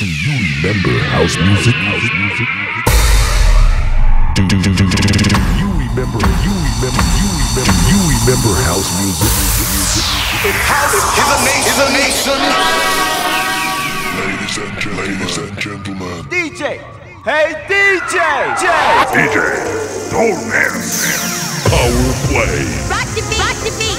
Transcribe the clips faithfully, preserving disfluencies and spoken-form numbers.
Do you remember house music? House music? Do, do, do, do, do, do, do, do you remember? You remember? You remember? Do you remember house music? It has is a nation. Is a nation. Ladies and gentlemen. Ladies and gentlemen. D J. Hey D J. J. D J. Old man. Power play. Rock the beat. Rock the beat.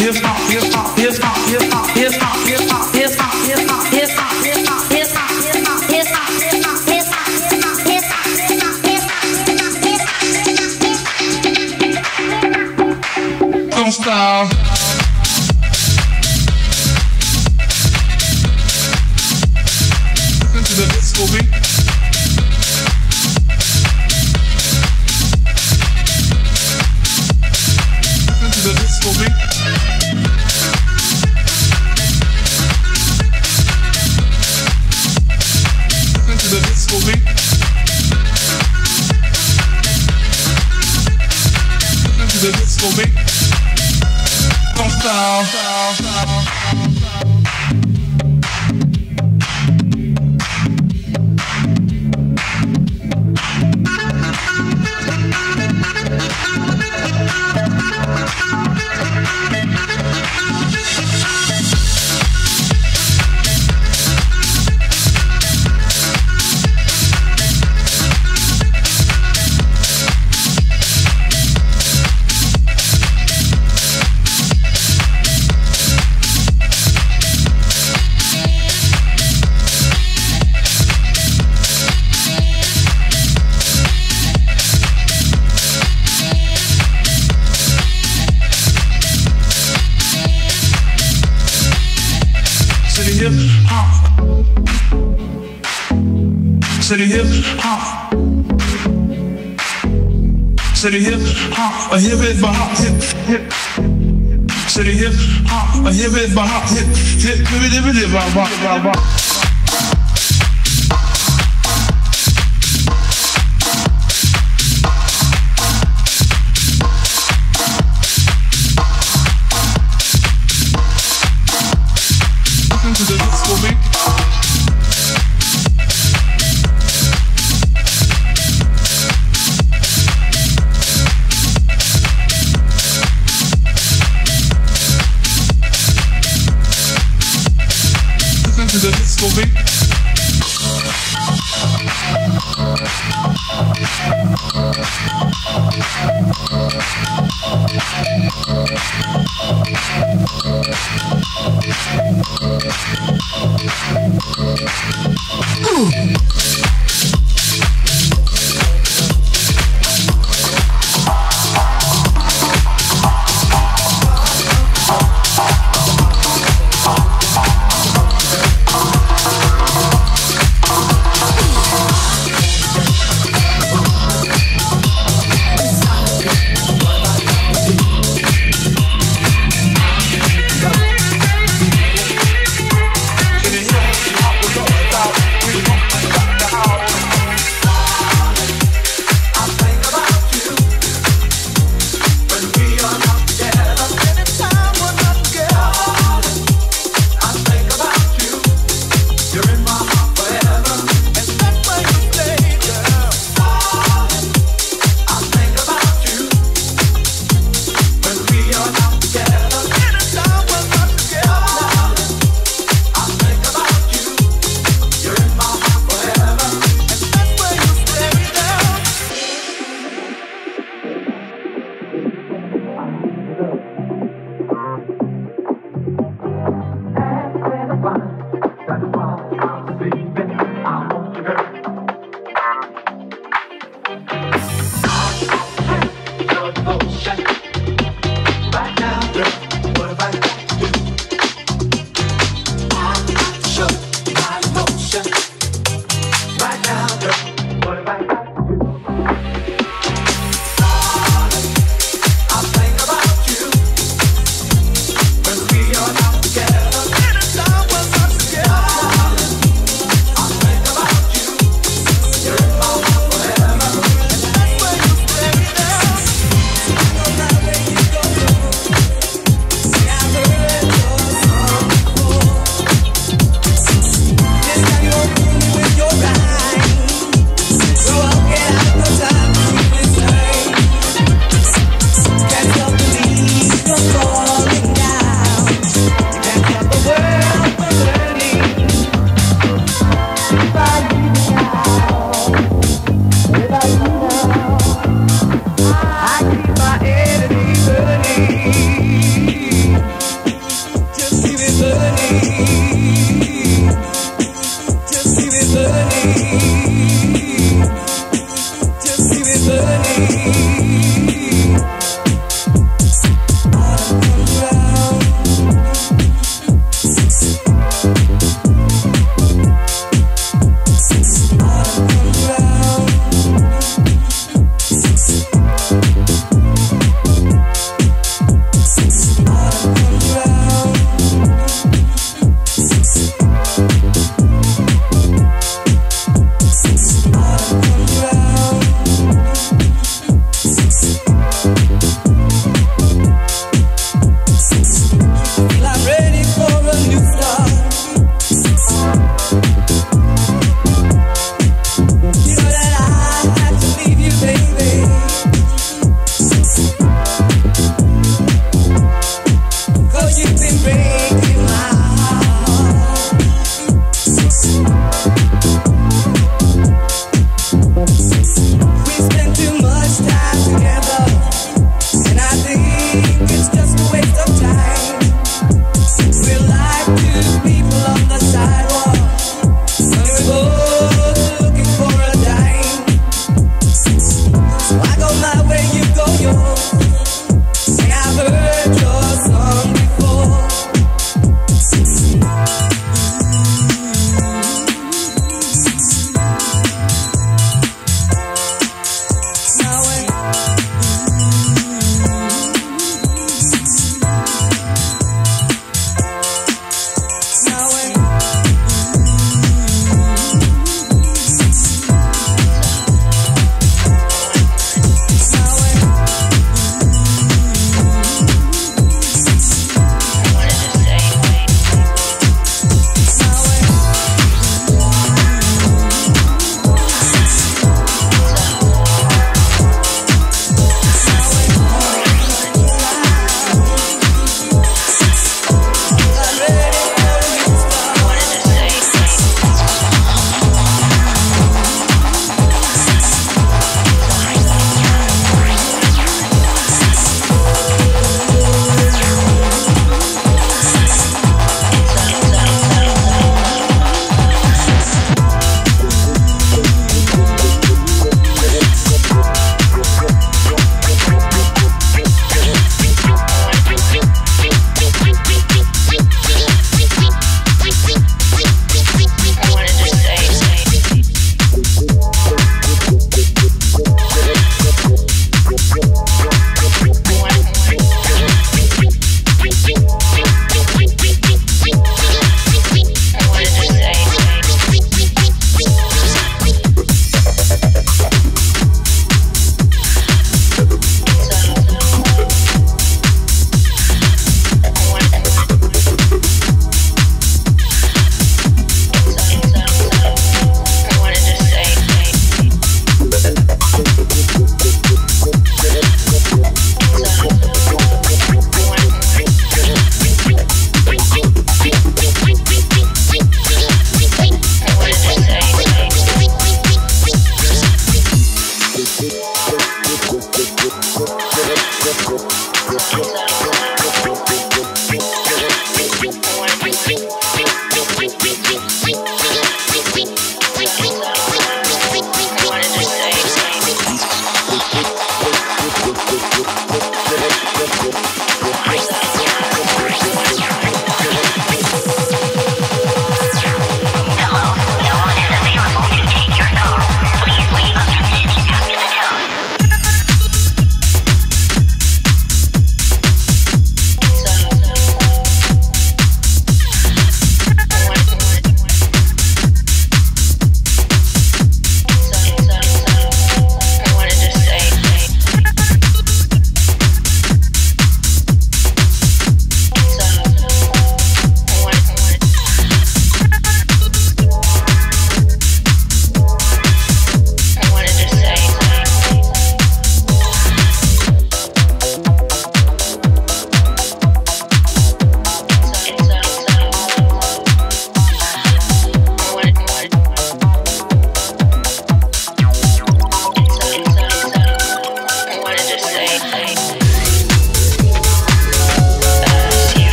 City hip hop, city hip hop, a hip it by hop hip hip. City hip hop, a hip it by hop hip hip. Maybe they really bop bop bop bop. Listen to the disco beat.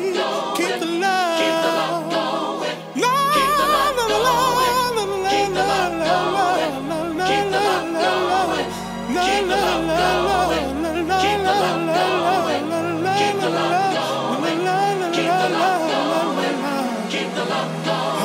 Keep the love going.